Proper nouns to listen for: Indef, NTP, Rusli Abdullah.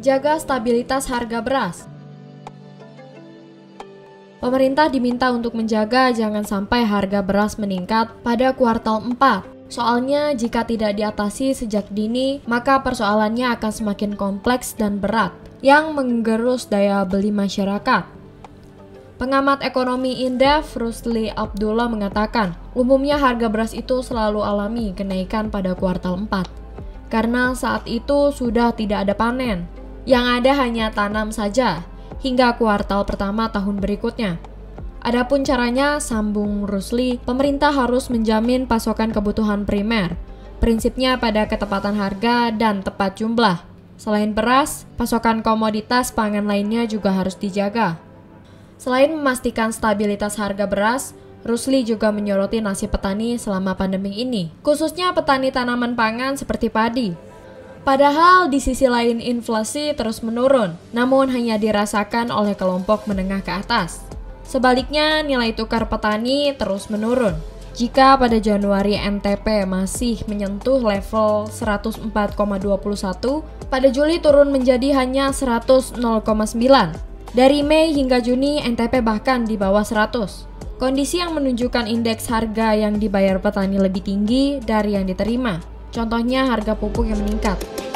jaga stabilitas harga beras. Pemerintah diminta untuk menjaga jangan sampai harga beras meningkat pada kuartal 4. Soalnya jika tidak diatasi sejak dini, maka persoalannya akan semakin kompleks dan berat, yang menggerus daya beli masyarakat. Pengamat ekonomi Indef, Rusli Abdullah mengatakan, umumnya harga beras itu selalu alami kenaikan pada kuartal 4, karena saat itu sudah tidak ada panen, yang ada hanya tanam saja, hingga kuartal pertama tahun berikutnya. Adapun caranya, sambung Rusli, pemerintah harus menjamin pasokan kebutuhan primer, prinsipnya pada ketepatan harga dan tepat jumlah. Selain beras, pasokan komoditas pangan lainnya juga harus dijaga. Selain memastikan stabilitas harga beras, Rusli juga menyoroti nasib petani selama pandemi ini, khususnya petani tanaman pangan seperti padi. Padahal di sisi lain inflasi terus menurun, namun hanya dirasakan oleh kelompok menengah ke atas. Sebaliknya, nilai tukar petani terus menurun. Jika pada Januari NTP masih menyentuh level 104,21, pada Juli turun menjadi hanya 100,09. Dari Mei hingga Juni, NTP bahkan di bawah 100. Kondisi yang menunjukkan indeks harga yang dibayar petani lebih tinggi dari yang diterima. Contohnya harga pupuk yang meningkat.